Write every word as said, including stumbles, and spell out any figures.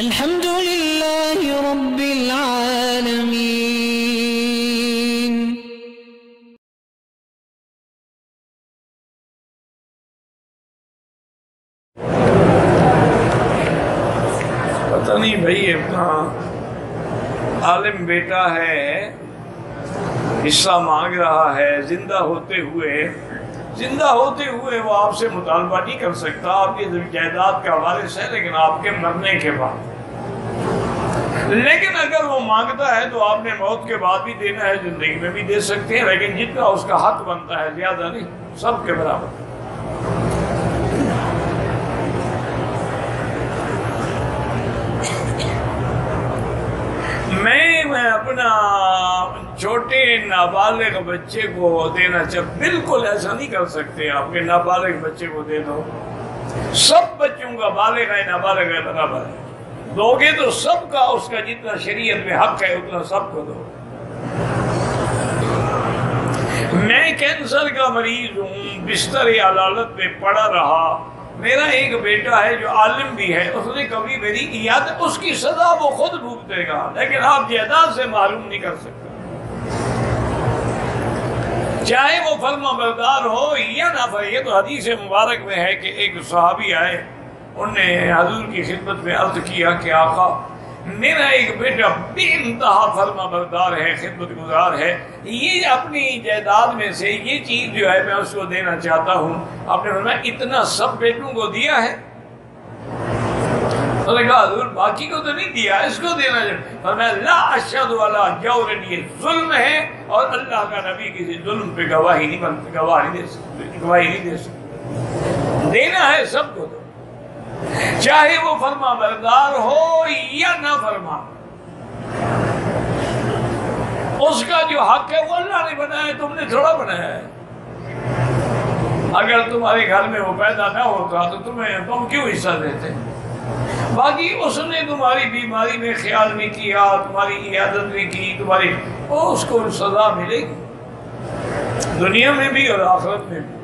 अल्हम्दुलिल्लाहि रब्बिल आलमीन। पता नहीं भाई अपना आलिम बेटा है, हिस्सा मांग रहा है जिंदा होते हुए जिंदा होते हुए वो आपसे मुतालबा नहीं कर सकता, आपकी जायदाद का वारिस है लेकिन आपके मरने के बाद। लेकिन अगर वो मांगता है तो आपने मौत के बाद भी देना है, जिंदगी में भी दे सकते हैं, लेकिन जितना उसका हक बनता है ज्यादा नहीं, सब के बराबर। मैं, मैं अपना छोटे नाबालिग बच्चे को देना चाहिए, बिल्कुल ऐसा नहीं कर सकते आपके नाबालिग बच्चे को दे दो। सब बच्चों का बालिग है नाबालिग है बराबर है, दोगे तो सबका उसका जितना शरीयत में हक है उतना सबको दो। मैं कैंसर का मरीज हूँ, बिस्तर अदालत में पड़ा रहा। मेरा एक बेटा है जो आलिम भी है, उसने कभी मेरी याद, उसकी सजा वो खुद भुगतेगा लेकिन आप जायदाद से मालूम नहीं कर सकते, चाहे वो फर्मा बरदार हो या ना। भाई ये तो हदीस मुबारक में है कि एक सहाबी आए, उनने हजूर की खिदमत में अर्ज किया कि आका मेरा एक बेटा बेइंतहा फर्मा बरदार है, खिदमत गुजार है, ये अपनी जायदाद में से ये चीज जो है मैं उसको देना चाहता हूँ। आपने फरमाया इतना सब बेटों को दिया है? तो ने कहा हुजूर बाकी को तो नहीं दिया, इसको देना चाहिए। फरमाया ला अशहदु अला जौरन, ये जुल्म है और अल्लाह का नबी किसी जुल्म पे गवाही नहीं बनते, गवाही नहीं दे सकते, गवाही नहीं दे सकते। देना है सबको दो, चाहे वो फर्मा बरदार हो या ना फर्मा, उसका जो हक है वो अल्लाह ने बनाया, तुमने थोड़ा बनाया है। अगर तुम्हारे घर में वो पैदा ना होता तो तुम्हें तुम क्यों हिस्सा देते? बाकी उसने तुम्हारी बीमारी में ख्याल नहीं किया, तुम्हारी इयादत नहीं की, तुम्हारी, उसको सजा मिलेगी दुनिया में भी और आखिरत में भी।